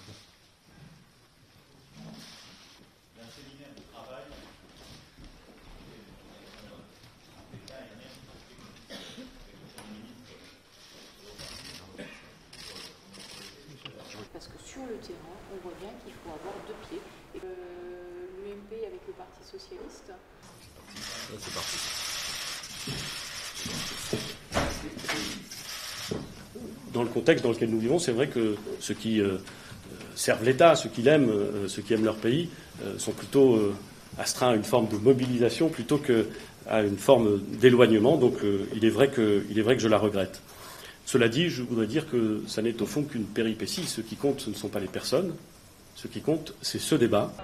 d'un séminaire de travail. Parce que sur le terrain, on voit bien qu'il faut avoir deux pieds. L'UMP avec le Parti Socialiste. C'est parti. Dans le contexte dans lequel nous vivons, c'est vrai que ceux qui servent l'État, ceux qui aiment leur pays, sont plutôt astreints à une forme de mobilisation plutôt qu'à une forme d'éloignement. Donc il est vrai que je la regrette. Cela dit, je voudrais dire que ça n'est au fond qu'une péripétie. Ce qui compte, ce ne sont pas les personnes. Ce qui compte, c'est ce débat.